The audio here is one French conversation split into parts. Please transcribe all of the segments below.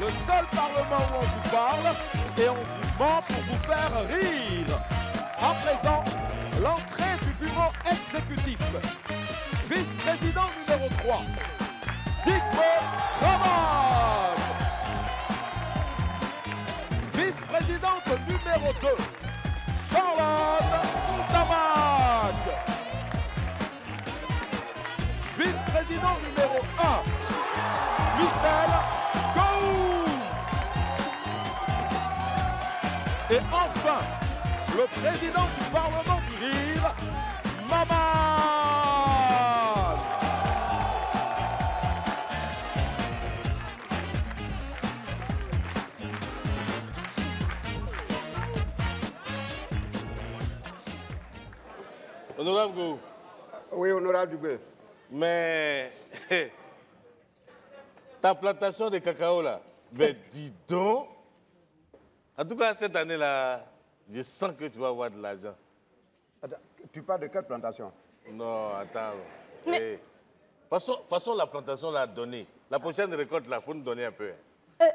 le seul parlement où on vous parle et on vous ment pour vous faire rire. À présent, l'entrée du bureau exécutif. Vice-président numéro 3, Digbeu Cravate. Vice-présidente numéro 2, Charlotte Ntamack. Vice-président numéro 1, Michel Gohou. Et enfin, le président du Parlement du Rire, Mamane. Honorable Gohou. Oui, honorable Digbeu. Mais ta plantation de cacao là, ben dis donc. En tout cas, cette année-là, je sens que tu vas avoir de l'argent. Tu parles de quelle plantation? Non, attends. Mais... Hey. Passons la plantation là donnée. La prochaine récolte, là, il faut nous donner un peu.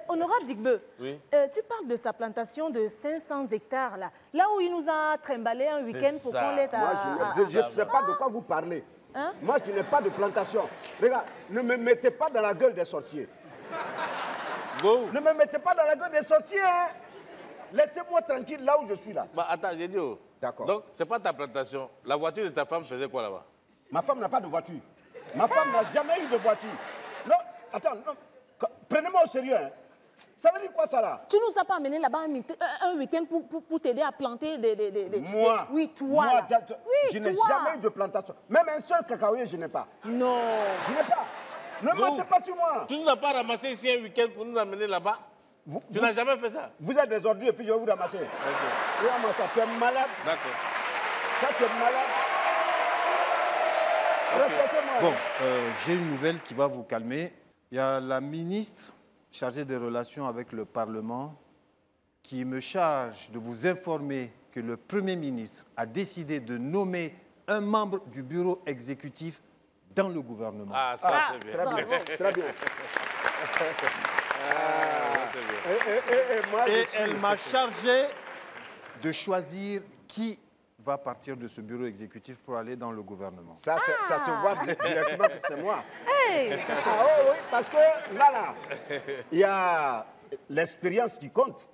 Honorable Digbeu, oui? Tu parles de sa plantation de 500 hectares là, là où il nous a trimballé un week-end pour qu'on l'ait à... Moi, je ne sais pas de quoi vous parlez. Hein? Moi, je n'ai pas de plantation. Regarde, ne me mettez pas dans la gueule des sorciers. Go. Ne me mettez pas dans la gueule des sorciers. Hein? Laissez-moi tranquille là où je suis là. Bah, attends, j'ai dit. Oh. D'accord. Donc, c'est pas ta plantation. La voiture de ta femme faisait quoi là-bas? Ma femme n'a pas de voiture. Ma femme n'a jamais eu de voiture. Non, attends, non. Prenez-moi au sérieux. Hein. Ça veut dire quoi ça là? Tu nous as pas amené là-bas un week-end pour t'aider à planter des... Moi? Oui, toi. Moi, oui, je n'ai jamais eu de plantation. Même un seul cacaoyer, je n'ai pas. Non. Je n'ai pas. Ne mentez pas sur moi. Tu nous as pas ramassé ici un week-end pour nous amener là-bas? Tu n'as jamais fait ça? Vous êtes des ordures et puis je vais vous ramasser. Okay. Regarde-moi ça, tu es malade. D'accord. Ça, tu es malade. Okay. Respectez-moi. Bon, j'ai une nouvelle qui va vous calmer. Il y a la ministre chargé des relations avec le Parlement, qui me charge de vous informer que le Premier ministre a décidé de nommer un membre du bureau exécutif dans le gouvernement. Ah, ça, ah, c'est bien. Très bien. Très bien. Et elle m'a chargé de choisir qui va partir de ce bureau exécutif pour aller dans le gouvernement. Ça, ah, ça se voit directement que c'est moi. Hey. Ah, oh, oui, parce que là, il y a l'expérience qui compte.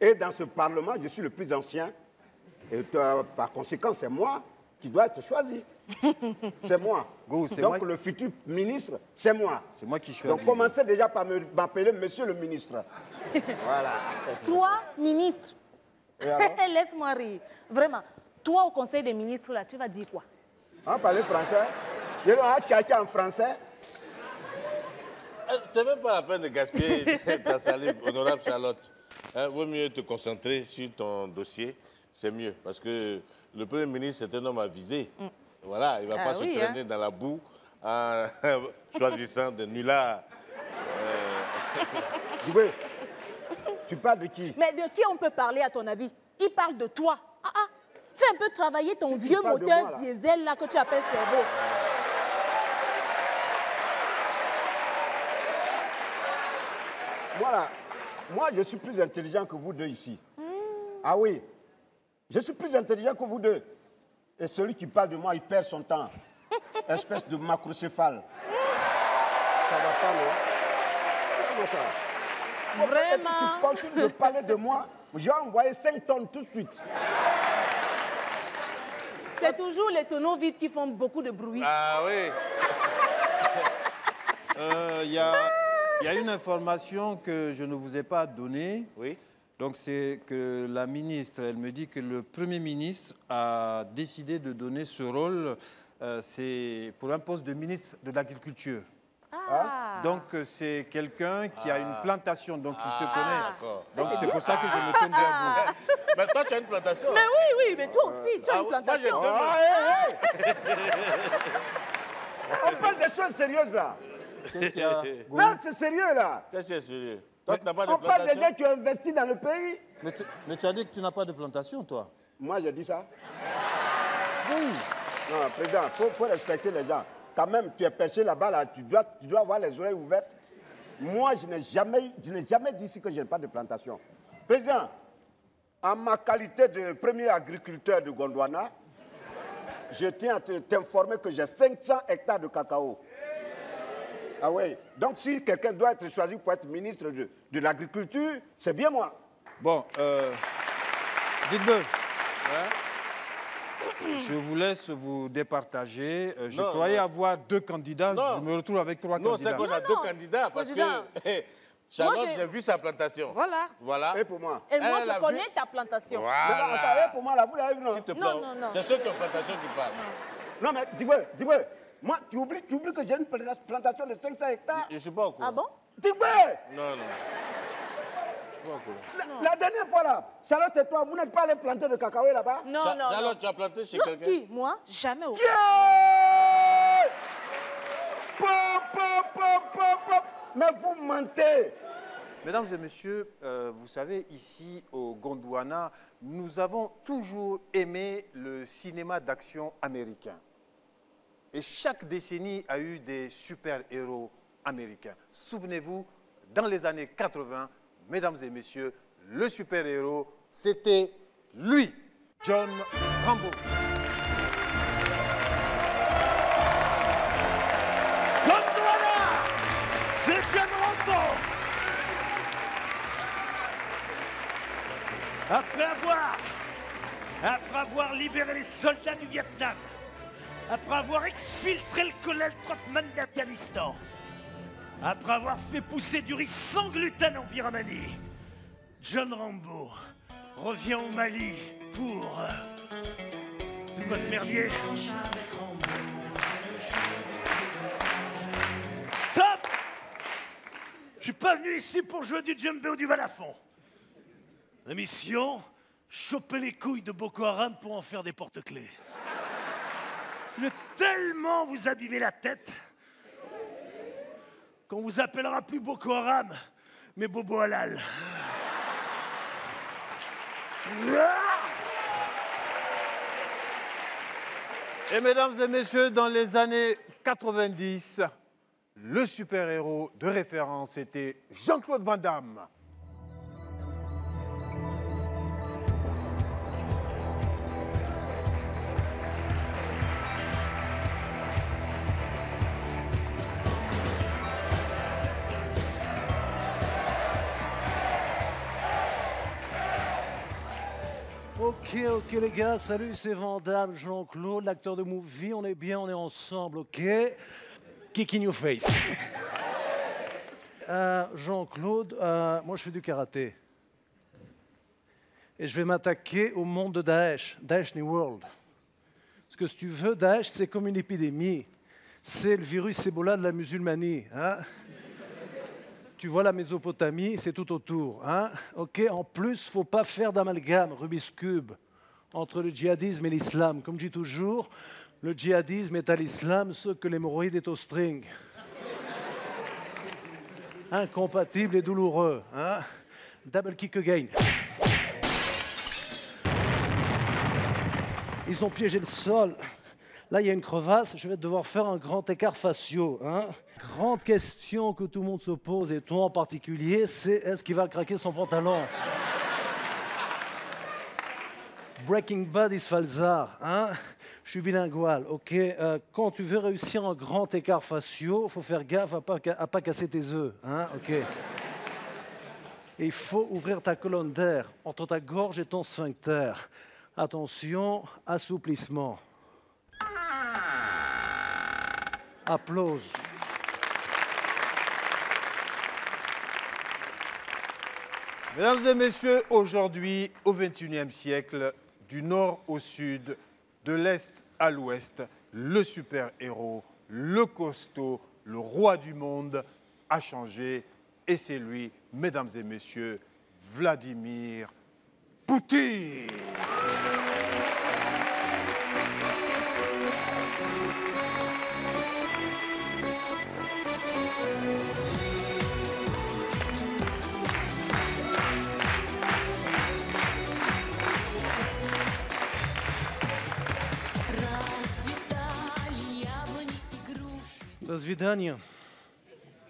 Et dans ce Parlement, je suis le plus ancien. Et par conséquent, c'est moi qui dois être choisi. C'est moi. Go, donc moi... le futur ministre, c'est moi. C'est moi qui choisis. Donc commencez déjà par m'appeler monsieur le ministre. Voilà. Toi, ministre, laisse-moi rire. Vraiment. Toi, au Conseil des ministres, là, tu vas dire quoi? On parler français. Il y a un caca en français. C'est même pas la peine de gaspiller ta salive, honorable Charlotte. Hein, vaut mieux te concentrer sur ton dossier, c'est mieux. Parce que le Premier ministre, c'est un homme avisé. Mm. Voilà, il ne va pas se traîner dans la boue en choisissant des nullards. Digbeu, tu parles de qui? Mais de qui on peut parler, à ton avis? Il parle de toi. Ah, ah. Fais un peu travailler ton vieux moteur moi, là, diesel là, que tu appelles cerveau. Voilà. Moi, je suis plus intelligent que vous deux ici. Mmh. Ah oui. Je suis plus intelligent que vous deux. Et celui qui parle de moi, il perd son temps. Espèce de macrocéphale. Ça va pas, non? Ça. Vraiment? Tu continues de parler de moi, j'ai envoyé 5 tonnes tout de suite. C'est toujours les tonneaux vides qui font beaucoup de bruit. Ah oui. Il y a une information que je ne vous ai pas donnée. Oui. Donc c'est que la ministre, elle me dit que le Premier ministre a décidé de donner ce rôle. C'est pour un poste de ministre de l'Agriculture. Ah. Donc c'est quelqu'un qui a une plantation, donc il se connaît. Donc c'est pour ça que je me tourne vers vous. Mais toi, tu as une plantation. Mais oui, mais toi aussi, tu as une plantation. Moi, on parle des choses sérieuses là. Qu'est-ce qu'il y a? Non, c'est sérieux là. Qu'est-ce que c'est sérieux? Toi, tu n'as pas de plantation. On parle des gens qui ont investi dans le pays. Mais tu as dit que tu n'as pas de plantation, toi. Moi, j'ai dit ça. Oui. Non, président, il faut respecter les gens. Quand même, tu es perché là-bas, là, tu dois avoir les oreilles ouvertes. Moi, je n'ai jamais dit que je n'ai pas de plantation. Président, en ma qualité de premier agriculteur de Gondwana, je tiens à t'informer que j'ai 500 hectares de cacao. Ah oui. Donc si quelqu'un doit être choisi pour être ministre de l'Agriculture, c'est bien moi. Bon, dites-le. Ouais. Je vous laisse vous départager. Je croyais avoir deux candidats. Non. Je me retrouve avec trois candidats. Non, c'est qu'on a deux candidats parce que... Charlotte, j'ai vu sa plantation. Voilà. Et pour moi. Et moi, je connais ta plantation. Voilà. Et pour moi, là, vous l'avez vu, non? S'il te plaît. Non. C'est ceux qui ont plantation qui parlent. Non, mais dis-moi. Moi, tu oublies que j'ai une plantation de 500 hectares. Je ne suis pas au courant. Ah bon? Digbeu! Non. La dernière fois là, Charlotte et toi, vous n'êtes pas allés planter de cacao là-bas? Non. Charlotte, tu as planté chez quelqu'un? Qui? Moi? Jamais au courant. Mais vous mentez! Mesdames et messieurs, vous savez, ici au Gondwana, nous avons toujours aimé le cinéma d'action américain. Et chaque décennie a eu des super-héros américains. Souvenez-vous, dans les années 80, mesdames et messieurs, le super-héros, c'était lui, John Rambo. Gondwana, c'est John Rambo. Après avoir libéré les soldats du Vietnam, après avoir exfiltré le colonel Trotman d'Afghanistan, après avoir fait pousser du riz sans gluten en Birmanie, John Rambo revient au Mali pour... C'est quoi ce merdier? Stop! Je suis pas venu ici pour jouer du djembé ou du balafon. La mission, choper les couilles de Boko Haram pour en faire des porte-clés. Je vais tellement vous abîmer la tête qu'on vous appellera plus Boko Haram, mais Bobo Halal. Et mesdames et messieurs, dans les années 90, le super-héros de référence était Jean-Claude Van Damme. Ok les gars, salut, c'est Van Damme, Jean-Claude, l'acteur de Movie, on est bien, on est ensemble, ok? Kick in your face. Jean-Claude, moi je fais du karaté. Et je vais m'attaquer au monde de Daesh, Daesh New World. Parce que si tu veux, Daesh c'est comme une épidémie. C'est le virus Ebola de la musulmanie, hein? Tu vois la Mésopotamie, c'est tout autour. Hein? Okay, en plus, faut pas faire d'amalgame, Rubik's Cube, entre le djihadisme et l'islam. Comme je dis toujours, le djihadisme est à l'islam ce que l'hémorroïde est au string. Incompatible et douloureux. Hein? Double kick again. Ils ont piégé le sol. Là, il y a une crevasse, je vais devoir faire un grand écart facial. Hein? Grande question que tout le monde se pose, et toi en particulier, c'est est-ce qu'il va craquer son pantalon? Breaking Bad is Falzar, hein? Je suis bilingual, ok. Quand tu veux réussir un grand écart facial, il faut faire gaffe à pas casser tes œufs, hein? Ok. Et il faut ouvrir ta colonne d'air entre ta gorge et ton sphincter. Attention, assouplissement. Applause. Mesdames et messieurs, aujourd'hui, au XXIe siècle, du nord au sud, de l'est à l'ouest, le super-héros, le costaud, le roi du monde a changé. Et c'est lui, mesdames et messieurs, Vladimir Poutine.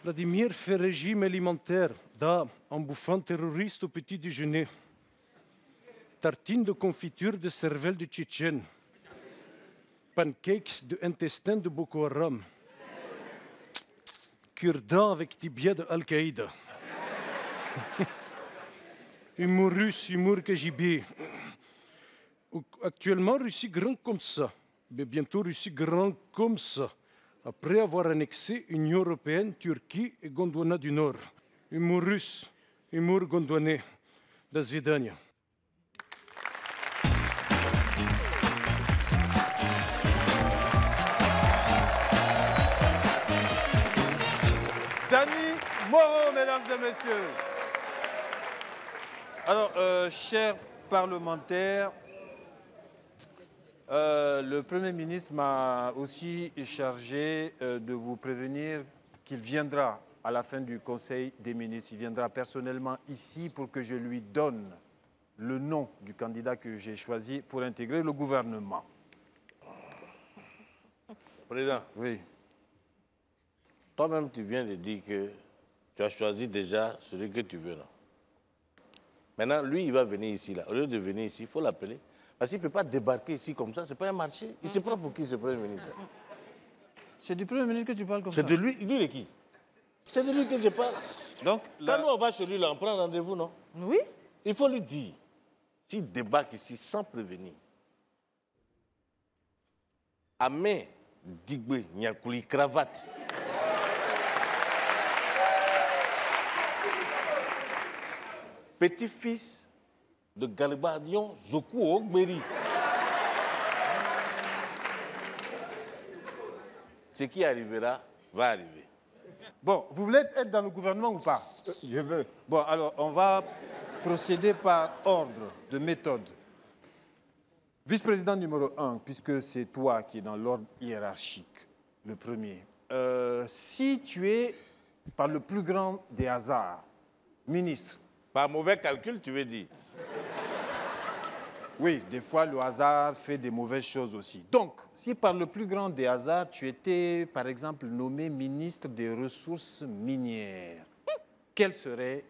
Vladimir fait régime alimentaire, da, en bouffant terroriste au petit déjeuner. Tartine de confiture de cervelle de Tchétchène. Pancakes de intestin de Boko Haram. Kurdan avec tibia de Al-Qaïda. Humour russe, humour KGB. Actuellement, Russie grand comme ça. Mais bientôt, Russie grand comme ça. Après avoir annexé Union européenne, Turquie et Gondwana du Nord. Humour russe, humour gondwanais. До свидания. Danny Maro, mesdames et messieurs. Alors, chers parlementaires, le Premier ministre m'a aussi chargé de vous prévenir qu'il viendra à la fin du Conseil des ministres. Il viendra personnellement ici pour que je lui donne le nom du candidat que j'ai choisi pour intégrer le gouvernement. Président. Oui. Toi-même, tu viens de dire que tu as choisi déjà celui que tu veux. Là. Maintenant, lui, il va venir ici. Là. Au lieu de venir ici, il faut l'appeler. Parce qu'il ne peut pas débarquer ici comme ça, ce n'est pas un marché. Il se prend pour qui, ce Premier ministre? C'est du Premier ministre que tu parles comme ça? C'est de lui. Lui, il est qui? C'est de lui que je parle. Donc, là... Quand nous, on va chez lui, là, on prend rendez-vous, non? Oui. Il faut lui dire, s'il débarque ici sans prévenir, Amé, Digbeu, Nyankouli, Cravate. Petit-fils de Galibadion Zoku Ogberi. Ce qui arrivera, va arriver. Bon, vous voulez être dans le gouvernement ou pas? Je veux. Bon, alors, on va procéder par ordre de méthode. Vice-président numéro 1, puisque c'est toi qui es dans l'ordre hiérarchique, le premier. Si tu es, par le plus grand des hasards, ministre, par mauvais calcul, tu veux dire? Oui, des fois, le hasard fait des mauvaises choses aussi. Donc, si par le plus grand des hasards, tu étais, par exemple, nommé ministre des Ressources minières, quelle serait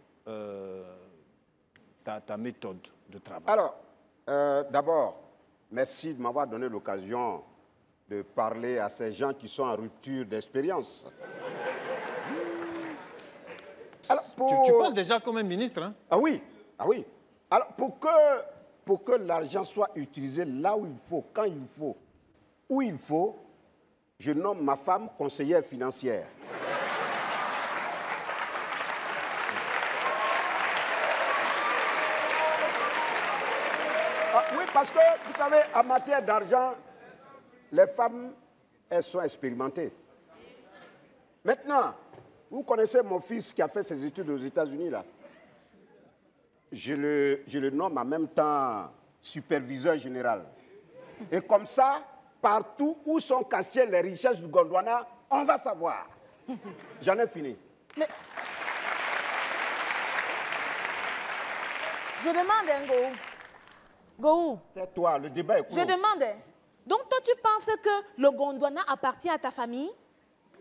ta méthode de travail? Alors, d'abord, merci de m'avoir donné l'occasion de parler à ces gens qui sont en rupture d'expérience. Alors, pour... tu parles déjà comme un ministre, hein? Ah oui, ah oui. Alors, pour que l'argent soit utilisé là où il faut, quand il faut, où il faut, je nomme ma femme conseillère financière. Ah, oui, parce que, vous savez, en matière d'argent, les femmes, elles sont expérimentées. Maintenant... vous connaissez mon fils qui a fait ses études aux États-Unis, là. Je le nomme en même temps superviseur général. Et comme ça, partout où sont cachées les richesses du Gondwana, on va savoir. J'en ai fini. Mais... je demande un Gohou. Gohou. Tais-toi, le débat est court. Je demande. Donc toi, tu penses que le Gondwana appartient à ta famille?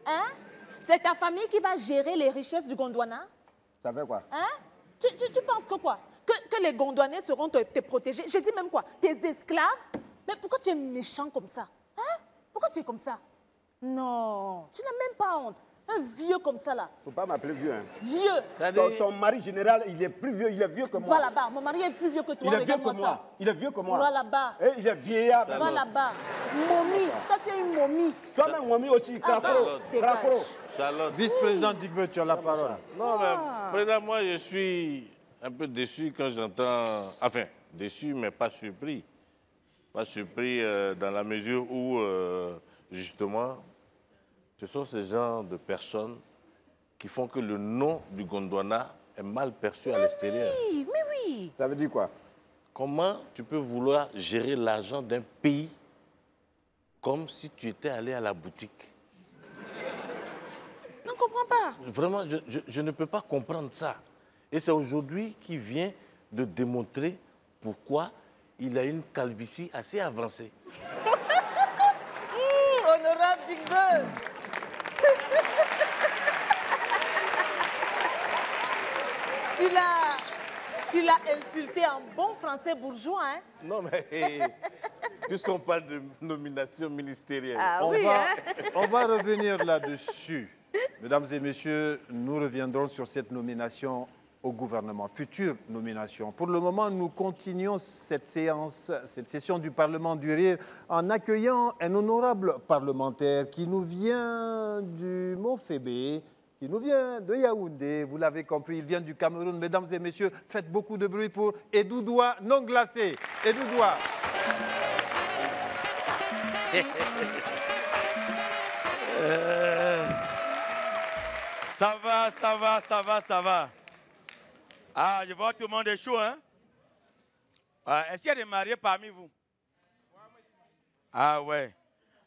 Hein? C'est ta famille qui va gérer les richesses du Gondwana? Ça fait quoi? Hein? Tu penses que quoi? Que les Gondwanais seront te protégés? Je dis même quoi? Tes esclaves? Mais pourquoi tu es méchant comme ça? Hein? Pourquoi tu es comme ça? Non, tu n'as même pas honte. Un vieux comme ça, là. Faut pas m'appeler vieux, hein? Vieux! Ton mari général, il est plus vieux, il est vieux que moi. Va là-bas, mon mari est plus vieux que toi. Il est vieux que moi. Il est vieux que moi. Va là-bas. Il est vieillard. Va là-bas. Momie, toi tu es une momie. Toi-même, momie aussi, cracro. Charlotte. Vice-président Digbeu, tu as la parole. Non, mais président, moi, je suis un peu déçu quand j'entends... enfin, déçu, mais pas surpris. Pas surpris dans la mesure où, justement... ce sont ces genres de personnes qui font que le nom du Gondwana est mal perçu à l'extérieur. Oui, mais oui. Ça veut dire quoi? Comment tu peux vouloir gérer l'argent d'un pays comme si tu étais allé à la boutique? Je ne comprends pas. Vraiment, je ne peux pas comprendre ça. Et c'est aujourd'hui qu'il vient de démontrer pourquoi il a une calvitie assez avancée. Honorable Digbeu. Tu l'as insulté en bon français bourgeois, hein? Non, mais puisqu'on parle de nomination ministérielle, ah, on va revenir là-dessus. Mesdames et messieurs, nous reviendrons sur cette nomination au gouvernement, future nomination. Pour le moment, nous continuons cette session du Parlement du Rire en accueillant un honorable parlementaire qui nous vient du Mont-Fébé, qui nous vient de Yaoundé, vous l'avez compris, il vient du Cameroun. Mesdames et messieurs, faites beaucoup de bruit pour Édouard Nonglassé. Édouard. Ça va, ça va, ça va, ça va. Ah, je vois tout le monde est chaud, hein? Ah, est-ce qu'il y a des mariés parmi vous? Ah ouais.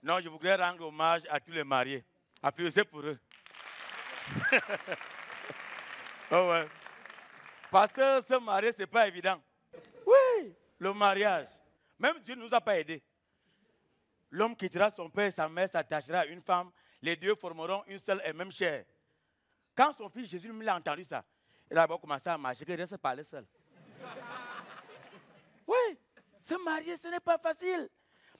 Non, je voudrais rendre hommage à tous les mariés. Applaudissez pour eux. Oh ouais. Parce que se marier, c'est pas évident. Oui, le mariage. Même Dieu ne nous a pas aidés. L'homme quittera son père et sa mère, s'attachera à une femme. Les deux formeront une seule et même chair. Quand son fils Jésus l'a entendu ça, il a commencé à marcher, il reste parler seul. Oui, se marier, ce n'est pas facile.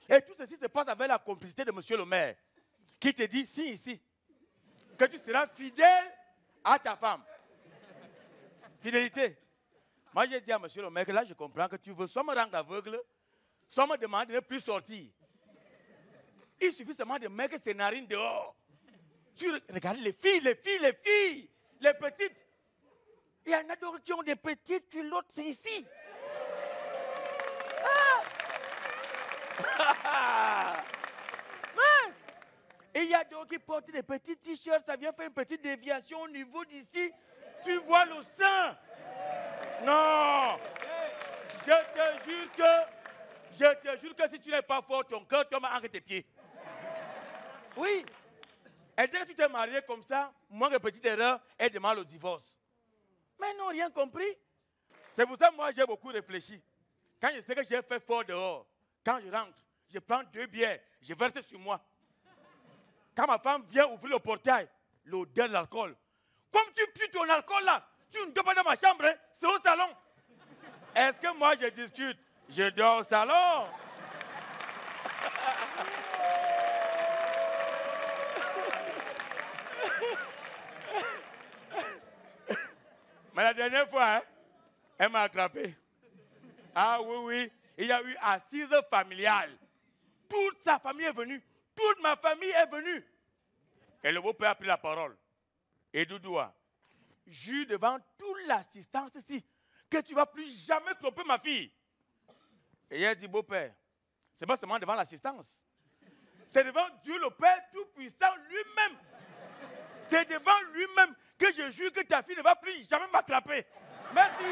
Et tout ceci se passe avec la complicité de monsieur le maire, qui te dit, si, ici. Que tu seras fidèle à ta femme. Fidélité. Moi, j'ai dit à M. le maire que là, je comprends que tu veux soit me rendre aveugle, soit me demander de ne plus sortir. Il suffit seulement de mettre ses narines dehors. Tu regardes les filles, les petites. Il y en a d'autres qui ont des petites, puis l'autre, c'est ici. Ah. Et il y a d'autres qui portent des petits t-shirts, ça vient faire une petite déviation au niveau d'ici. Tu vois le sein. Non. Je te jure que si tu n'es pas fort, ton cœur tombe entre tes pieds. Oui. Et dès que tu t'es marié comme ça, moins de petites erreurs, elle demande le divorce. Mais ils n'ont rien compris. C'est pour ça que moi, j'ai beaucoup réfléchi. Quand je sais que j'ai fait fort dehors, quand je rentre, je prends 2 bières, je verse sur moi. Quand ma femme vient ouvrir le portail, l'odeur de l'alcool. Comme tu pues ton alcool là, tu ne dors pas dans ma chambre, hein? C'est au salon. Est-ce que moi je discute? Je dors au salon. Mais la dernière fois, hein, elle m'a attrapé. Ah oui, il y a eu assise familiale. Toute sa famille est venue. Toute ma famille est venue. Et le beau-père a pris la parole. Et Doudoua, jure devant toute l'assistance ici que tu ne vas plus jamais tromper ma fille. Et il a dit, beau-père, c'est pas seulement devant l'assistance. C'est devant Dieu le Père Tout-Puissant lui-même. C'est devant lui-même que je jure que ta fille ne va plus jamais m'attraper. Merci.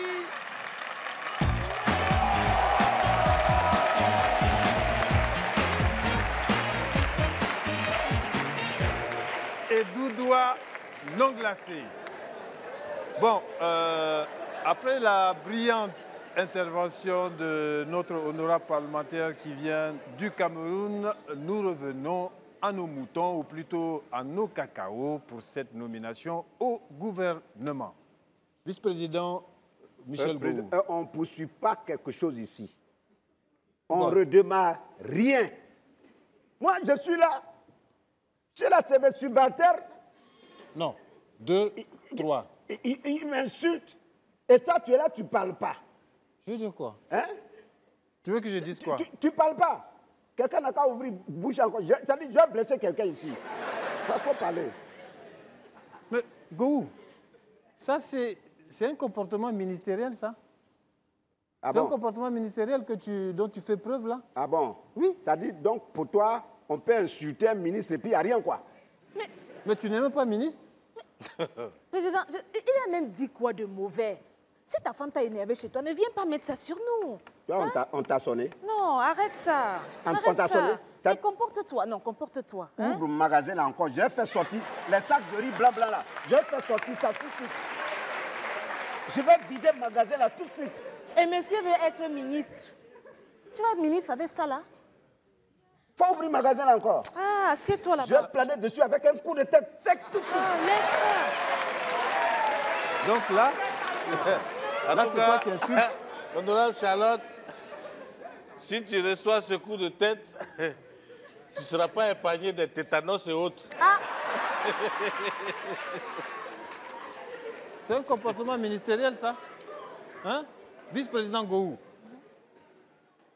Édouard Nonglassé. Bon, après la brillante intervention de notre honorable parlementaire qui vient du Cameroun, nous revenons à nos moutons, ou plutôt à nos cacaos pour cette nomination au gouvernement. Vice-président Michel Gohou. On ne poursuit pas quelque chose ici. On ne redémarre rien. Moi, je suis là. C'est mes subalternes. Non. 2, 3. Ils m'insultent. Et toi, tu es là, tu ne parles pas. Je veux dire quoi? Hein? Tu veux que je dise quoi? Tu ne parles pas. Quelqu'un n'a qu'à ouvrir bouche encore. Je vais blesser quelqu'un ici. Il faut parler. Mais Gohou, ça, c'est un comportement ministériel, ça? Ah bon? C'est un comportement ministériel que dont tu fais preuve, là? Ah bon? Oui. C'est-à-dire, donc, pour toi, on peut insulter un ministre et puis il n'y a rien, quoi. Mais tu n'es même pas ministre. Mais, président, il a même dit quoi de mauvais? Si ta femme t'a énervé chez toi, ne viens pas mettre ça sur nous. Toi, hein? On t'a sonné? Non, arrête ça. On t'a sonné? Mais comporte-toi. Non, comporte-toi. Hein? Ouvre le magasin là encore. J'ai fait sortir les sacs de riz blabla là. J'ai fait sortir ça tout de suite. Je vais vider le magasin là tout de suite. Et monsieur veut être ministre. Tu vas être ministre avec ça là? Faut ouvrir le magasin là encore. Ah, assieds-toi là-bas. Je vais planer dessus avec un coup de tête sec tout de suite. Ah, laisse ça. Donc là, Là, c'est toi qui insulte. Honorable Charlotte, si tu reçois ce coup de tête, tu ne seras pas épargné des tétanos et autres. Ah. C'est un comportement ministériel, ça? Hein? Vice-président Gohou.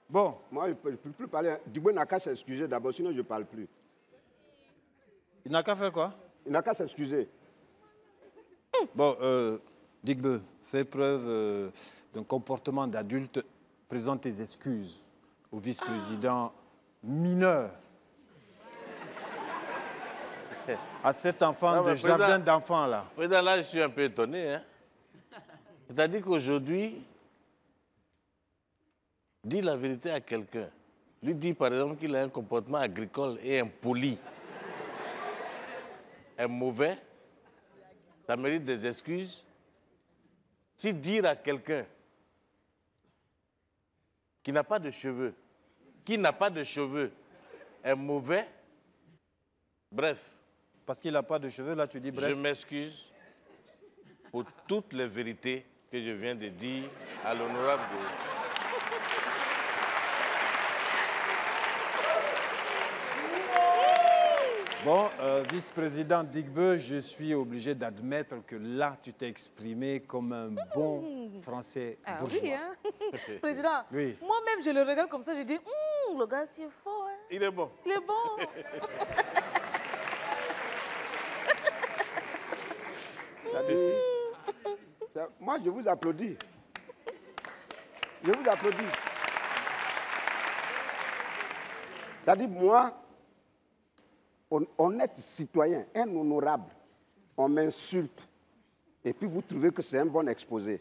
Bon, moi, je ne peux plus parler. Digbeu n'a qu'à s'excuser d'abord, sinon je ne parle plus. Il n'a qu'à faire quoi? Il n'a qu'à s'excuser. Bon, Digbeu, fais preuve d'un comportement d'adulte. Présente tes excuses au vice-président mineur. À cet enfant de jardin d'enfants, là. Président, là, je suis un peu étonné. Hein? C'est-à-dire qu'aujourd'hui, dire la vérité à quelqu'un, lui dire par exemple qu'il a un comportement agricole et impoli, est mauvais, ça mérite des excuses. Si dire à quelqu'un qui n'a pas de cheveux, est mauvais, bref. Parce qu'il n'a pas de cheveux, là tu dis bref. Je m'excuse pour toutes les vérités que je viens de dire à l'honorable de... Bon, vice-président Digbeu, je suis obligé d'admettre que là, tu t'es exprimé comme un bon français bourgeois. Oui, hein? Président, oui. Moi-même, je le regarde comme ça, je dis, le gars, c'est fort. Hein? Il est bon. Il est bon. Moi, je vous applaudis. Je vous applaudis. C'est-à-dire, moi... Honnête citoyen, un honorable, on m'insulte et puis vous trouvez que c'est un bon exposé.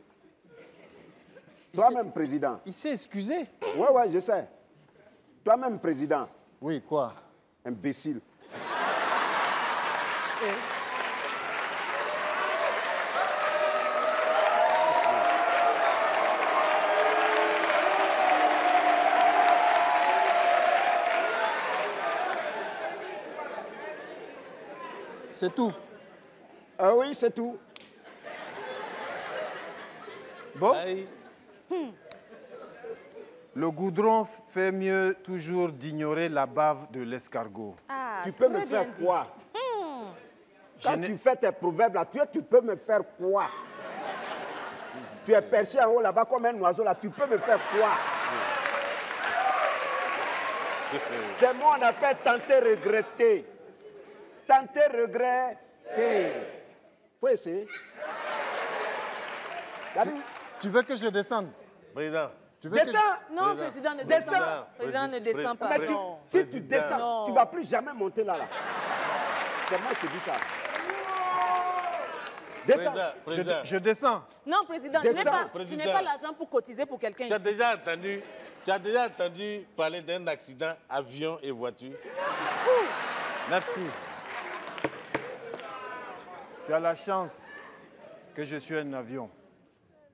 Toi-même, président. Il s'est excusé? Oui, oui, je sais. Toi-même, président. Oui, quoi? Imbécile. C'est tout. Ah oui, c'est tout. Bon. Aïe. Le goudron fait mieux toujours d'ignorer la bave de l'escargot. Ah, tu peux me faire quoi? Quand tu fais tes proverbes là, tu peux me faire quoi? Tu es perché en haut là-bas comme un oiseau là, tu peux me faire quoi? C'est moi on appelle tenter regretter. Tenter regret, faut essayer. Tu veux que je descende? Président. Descends! Non, président, ne descends pas. Président, ne descends pas. Si tu descends, tu ne vas plus jamais monter là. C'est moi qui dis ça. Descends. Je descends. Non, président, tu n'as pas l'argent pour cotiser pour quelqu'un ici. Tu as déjà entendu parler d'un accident avion et voiture? Merci. Tu as la chance que je suis un avion.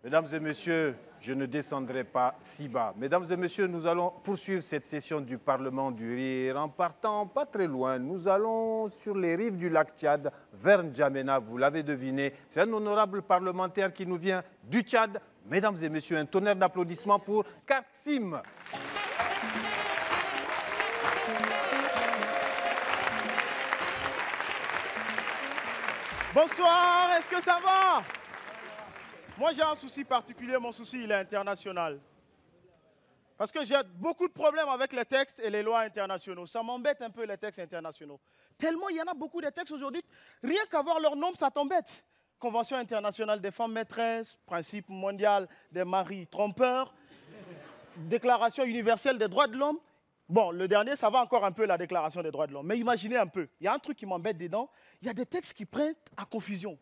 Mesdames et messieurs, je ne descendrai pas si bas. Mesdames et messieurs, nous allons poursuivre cette session du Parlement du Rire. En partant pas très loin, nous allons sur les rives du lac Tchad, vers N'Djamena, vous l'avez deviné. C'est un honorable parlementaire qui nous vient du Tchad. Mesdames et messieurs, un tonnerre d'applaudissements pour Kartim. Bonsoir, est-ce que ça va? Moi j'ai un souci particulier, mon souci il est international. Parce que j'ai beaucoup de problèmes avec les textes et les lois internationaux. Ça m'embête un peu les textes internationaux. Tellement il y en a beaucoup de textes aujourd'hui, rien qu'avoir leur nom ça t'embête. Convention internationale des femmes maîtresses, principe mondial des maris trompeurs, déclaration universelle des droits de l'homme. Bon, le dernier, ça va encore un peu, la Déclaration des droits de l'homme. Mais imaginez un peu, il y a un truc qui m'embête dedans, il y a des textes qui prêtent à confusion.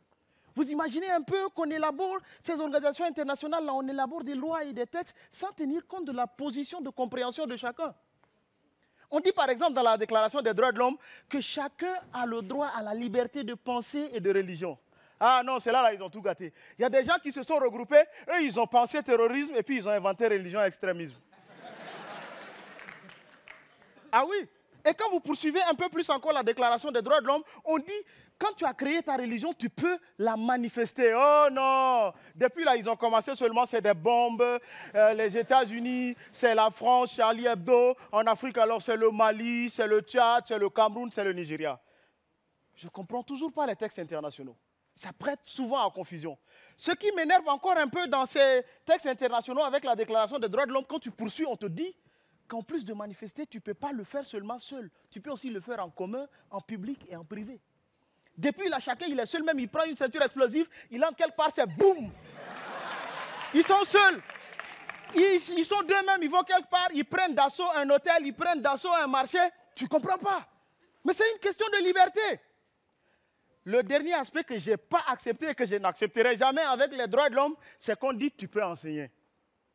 Vous imaginez un peu qu'on élabore, ces organisations internationales, là, on élabore des lois et des textes sans tenir compte de la position de compréhension de chacun. On dit par exemple dans la Déclaration des droits de l'homme que chacun a le droit à la liberté de pensée et de religion. Ah non, c'est là, ils ont tout gâté. Il y a des gens qui se sont regroupés, eux, ils ont pensé terrorisme et puis ils ont inventé religion et extrémisme. Ah oui, Et quand vous poursuivez un peu plus encore la déclaration des droits de l'homme, on dit, quand tu as créé ta religion, tu peux la manifester. Oh non! Depuis là, ils ont commencé seulement, c'est des bombes. Les États-Unis, c'est la France, Charlie Hebdo. En Afrique, alors, c'est le Mali, c'est le Tchad, c'est le Cameroun, c'est le Nigeria. Je ne comprends toujours pas les textes internationaux. Ça prête souvent à confusion. Ce qui m'énerve encore un peu dans ces textes internationaux avec la déclaration des droits de l'homme, quand tu poursuis, on te dit qu'en plus de manifester, tu ne peux pas le faire seulement seul. Tu peux aussi le faire en commun, en public et en privé. Depuis là, chacun, il est seul, même il prend une ceinture explosive, il entre quelque part, c'est boum. Ils sont seuls. Ils sont d'eux-mêmes, ils vont quelque part, ils prennent d'assaut un hôtel, ils prennent d'assaut un marché. Tu ne comprends pas. Mais c'est une question de liberté. Le dernier aspect que je n'ai pas accepté et que je n'accepterai jamais avec les droits de l'homme, c'est qu'on dit tu peux enseigner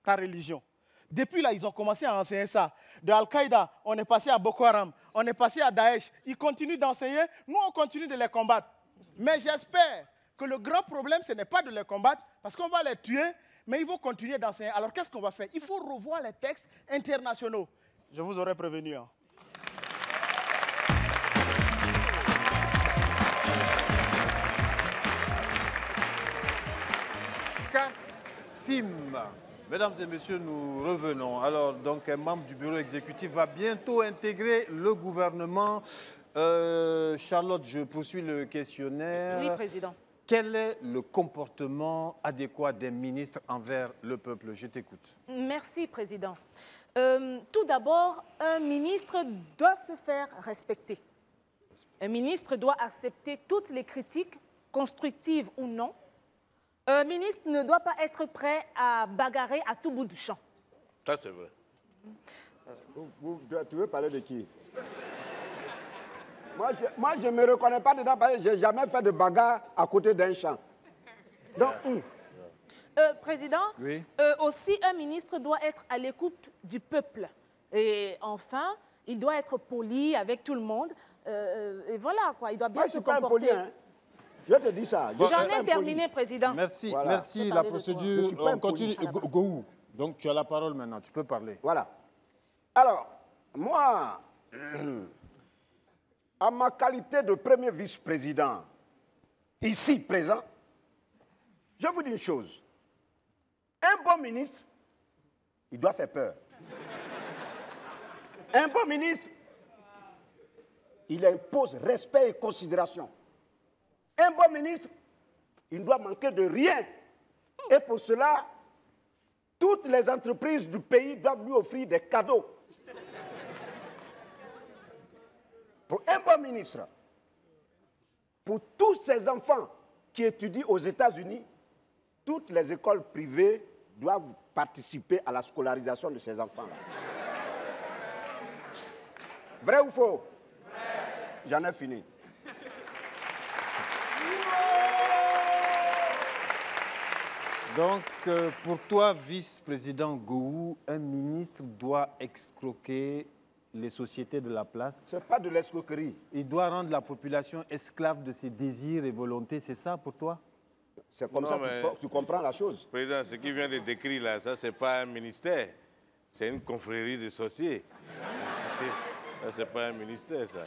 ta religion. Depuis là, ils ont commencé à enseigner ça. De Al-Qaïda, on est passé à Boko Haram, on est passé à Daesh. Ils continuent d'enseigner, nous on continue de les combattre. Mais j'espère que le grand problème, ce n'est pas de les combattre, parce qu'on va les tuer, mais ils vont continuer d'enseigner. Alors qu'est-ce qu'on va faire? Il faut revoir les textes internationaux. Je vous aurais prévenu. Hein. Kartim. Mesdames et messieurs, nous revenons. Alors, donc, un membre du bureau exécutif va bientôt intégrer le gouvernement. Charlotte, je poursuis le questionnaire. Oui, Président. Quel est le comportement adéquat des ministres envers le peuple? Je t'écoute. Merci, Président. Tout d'abord, un ministre doit se faire respecter. Un ministre doit accepter toutes les critiques, constructives ou non. Un ministre ne doit pas être prêt à bagarrer à tout bout du champ. Ça, c'est vrai. Tu veux parler de qui? Moi, je ne me reconnais pas dedans parce que je n'ai jamais fait de bagarre à côté d'un champ. Donc, Président, oui? Aussi, un ministre doit être à l'écoute du peuple. Et enfin, il doit être poli avec tout le monde. Et voilà, quoi. Il doit bien se comporter. Je te dis ça. J'en ai terminé, Président. Merci, voilà. Merci. La procédure, on continue. Gohou, donc tu as la parole maintenant, tu peux parler. Voilà. Alors, moi, à ma qualité de premier vice-président, ici présent, je vous dis une chose. Un bon ministre, il doit faire peur. Un bon ministre, il impose respect et considération. Un bon ministre, il ne doit manquer de rien. Et pour cela, toutes les entreprises du pays doivent lui offrir des cadeaux. Pour un bon ministre, pour tous ces enfants qui étudient aux États-Unis, toutes les écoles privées doivent participer à la scolarisation de ces enfants-là. Vrai ou faux? Vrai. J'en ai fini. Donc, pour toi, vice-président Gohou, un ministre doit escroquer les sociétés de la place. Ce n'est pas de l'escroquerie. Il doit rendre la population esclave de ses désirs et volontés, c'est ça pour toi? C'est comme non, ça que tu comprends la chose. Président, ce qui vient de décrire là, ça, ce n'est pas un ministère. C'est une confrérie de sorciers. Ça, ce n'est pas un ministère, ça.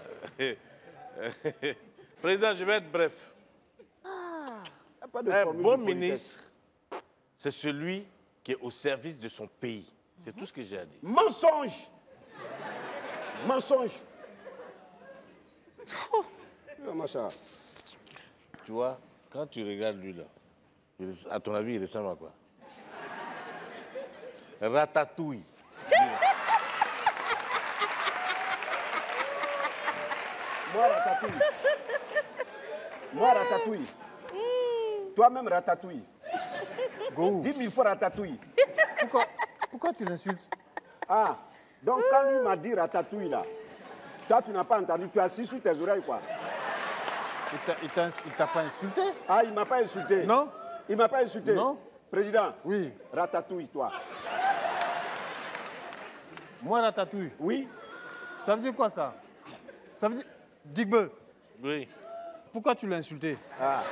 Président, je vais être bref. Ah, un bon ministre... C'est celui qui est au service de son pays. C'est tout ce que j'ai à dire. Mensonge! Mensonge! Oh. Tu vois, quand tu regardes lui là, à ton avis, il ressemble à quoi? Ratatouille. Moi, ratatouille. Moi, ratatouille. Mmh. Toi-même, ratatouille. Gohou. 10 000 fois ratatouille. Pourquoi tu l'insultes? Ah, donc quand lui m'a dit ratatouille là, toi tu n'as pas entendu, tu as assis sous tes oreilles quoi. Il t'a pas insulté? Ah, il m'a pas insulté. Non? Il m'a pas insulté. Non? Président? Oui. Ratatouille toi. Moi ratatouille? Oui. Ça veut dire quoi ça? Ça veut dire... Digbeu? Oui. Pourquoi tu l'as insulté? Ah.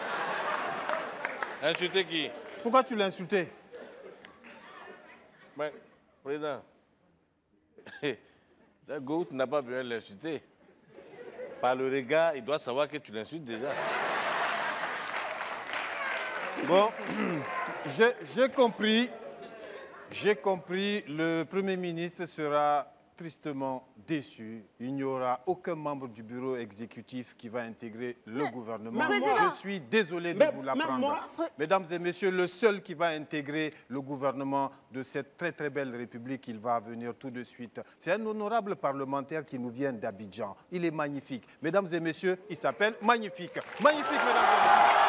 Insulté qui? Pourquoi tu l'as insulté? Mais, Président, Gohou, tu n'as pas besoin de l'insulter. Par le regard, il doit savoir que tu l'insultes déjà. Bon, j'ai compris, le Premier ministre sera tristement déçu. Il n'y aura aucun membre du bureau exécutif qui va intégrer le gouvernement. Je suis désolé de vous l'apprendre. Mesdames et messieurs, le seul qui va intégrer le gouvernement de cette très très belle République, il va venir tout de suite. C'est un honorable parlementaire qui nous vient d'Abidjan. Il est magnifique. Mesdames et messieurs, il s'appelle Magnifique. Magnifique, mesdames et messieurs.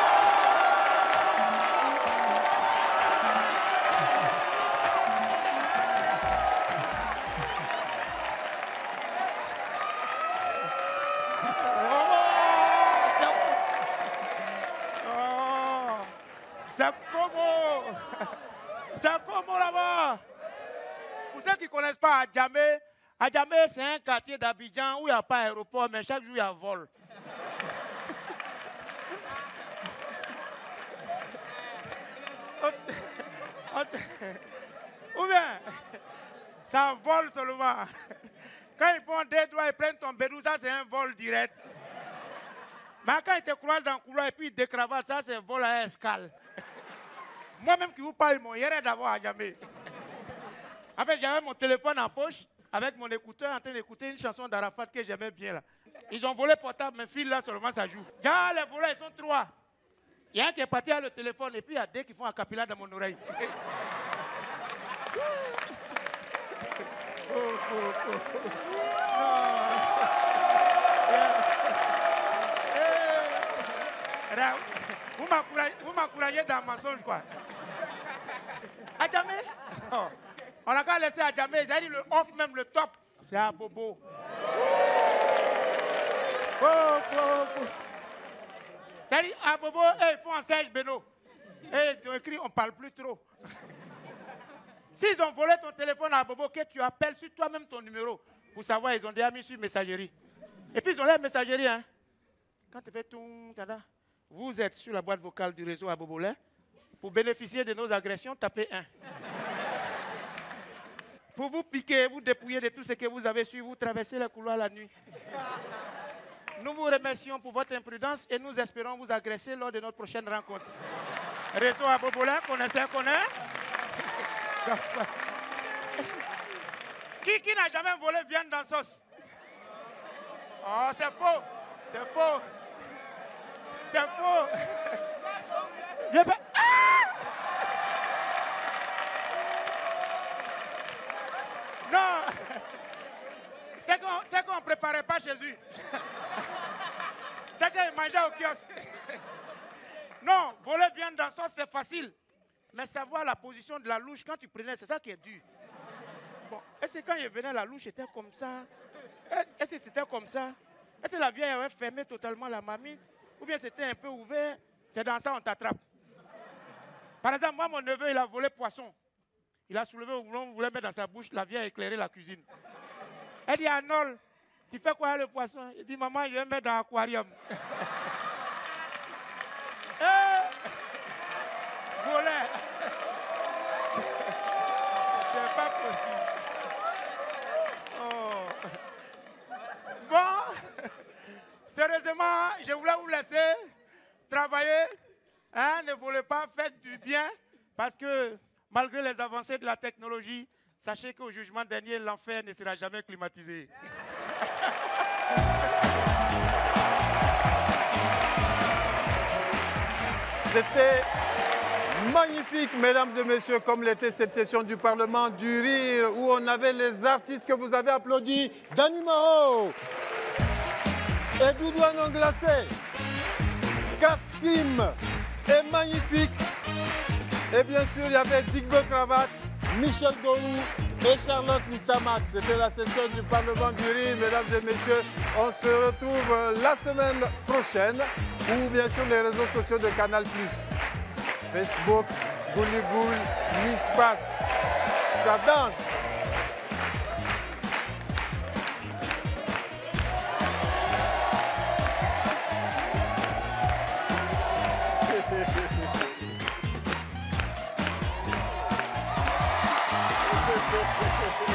Ajamé, c'est un quartier d'Abidjan où il n'y a pas aéroport, mais chaque jour, il y a vol. Ou bien, ça vole seulement. Quand ils font des doigts, ils prennent ton bédou, ça, c'est un vol direct. Mais quand ils te croisent dans le couloir et puis ils décravatent, ça, c'est un vol à escale. Moi-même qui vous parle, mon hier d'avoir Ajamé. En fait, j'avais mon téléphone en poche avec mon écouteur en train d'écouter une chanson d'Arafat que j'aimais bien là. Ils ont volé portable, mes filles là seulement ça joue. Gars, les voleurs, ils sont trois. Il y a un qui est parti avec le téléphone et puis il y a deux qui font un capillaire dans mon oreille. Oh, oh, oh, oh. Vous m'encouragez dans le mensonge quoi. Attendez. Oh. On a qu'à laisser Ajamé, ils ont dit le off, même le top, c'est à Abobo. C'est-à-dire, à Abobo, ils font un Serge Beno. Et ils ont écrit, on ne parle plus trop. S'ils ont volé ton téléphone à Abobo, que tu appelles sur toi-même ton numéro, pour savoir, ils ont déjà mis sur messagerie. Et puis, ils ont la messagerie, hein. Quand tu fais tout, vous êtes sur la boîte vocale du réseau Abobo, là. Pour bénéficier de nos agressions, tapez 1. Pour vous piquer, vous dépouiller de tout ce que vous avez su, vous traversez le couloir la nuit. Nous vous remercions pour votre imprudence et nous espérons vous agresser lors de notre prochaine rencontre. Réseau à Bobolin, connaissez. Qui n'a jamais volé viande dans sauce? Oh, c'est faux. C'est faux. C'est faux. Ah! Non, c'est qu'on ne préparait pas chez eux. C'est qu'ils mangeaient au kiosque. Non, voler viande dans sauce, c'est facile. Mais savoir la position de la louche quand tu prenais, c'est ça qui est dur. Bon, est-ce que quand il venait, la louche était comme ça? Est-ce que c'était comme ça? Est-ce que la vieille avait fermé totalement la marmite? Ou bien c'était un peu ouvert? C'est dans ça on t'attrape. Par exemple, moi, mon neveu, il a volé poisson. Il a soulevé au boulon, voulait mettre dans sa bouche, la vieille a éclairé la cuisine. Elle dit, Arnold, tu fais quoi le poisson? Il dit, maman, je vais mettre dans l'aquarium. Et... volé. C'est pas possible. Oh. Bon, sérieusement, je voulais vous laisser travailler. Hein, ne volez pas, faites du bien, parce que... malgré les avancées de la technologie, sachez qu'au jugement dernier, l'enfer ne sera jamais climatisé. C'était magnifique, mesdames et messieurs, comme l'était cette session du Parlement du Rire, où on avait les artistes que vous avez applaudis, Danny Maro, et Doudouan Anglacé, Kartim, et Magnifique. Et bien sûr, il y avait Digbeu Cravate, Michel Gohou et Charlotte Ntamack. C'était la session du Parlement du Rire, mesdames et messieurs. On se retrouve la semaine prochaine ou bien sûr les réseaux sociaux de Canal+. Facebook, Gouligoul, Miss Pass, ça danse. Thank you.